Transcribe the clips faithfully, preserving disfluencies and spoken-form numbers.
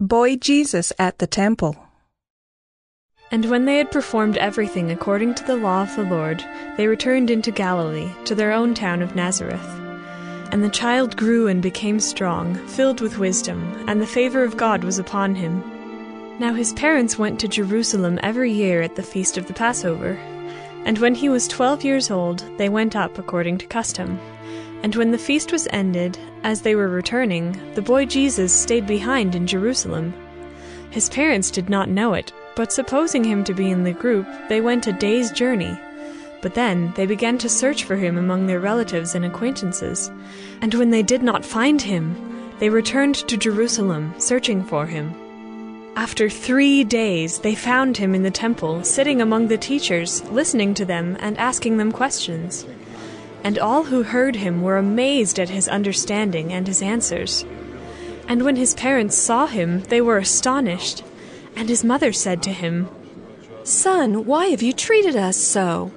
Boy Jesus at the Temple. And when they had performed everything according to the law of the Lord, they returned into Galilee, to their own town of Nazareth. And the child grew and became strong, filled with wisdom, and the favor of God was upon him. Now his parents went to Jerusalem every year at the feast of the Passover. And when he was twelve years old, they went up according to custom. And when the feast was ended, as they were returning, the boy Jesus stayed behind in Jerusalem. His parents did not know it, but supposing him to be in the group, they went a day's journey. But then they began to search for him among their relatives and acquaintances. And when they did not find him, they returned to Jerusalem, searching for him. After three days they found him in the temple, sitting among the teachers, listening to them and asking them questions. And all who heard him were amazed at his understanding and his answers. And when his parents saw him, they were astonished. And his mother said to him, "Son, why have you treated us so?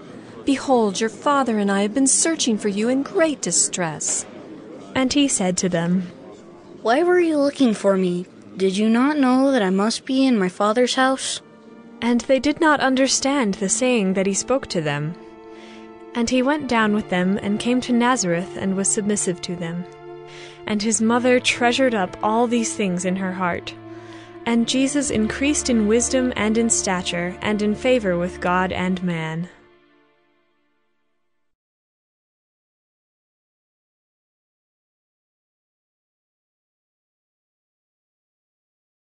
Behold, your father and I have been searching for you in great distress." And he said to them, "Why were you looking for me? Did you not know that I must be in my Father's house?" And they did not understand the saying that he spoke to them. And he went down with them and came to Nazareth and was submissive to them. And his mother treasured up all these things in her heart. And Jesus increased in wisdom and in stature and in favor with God and man.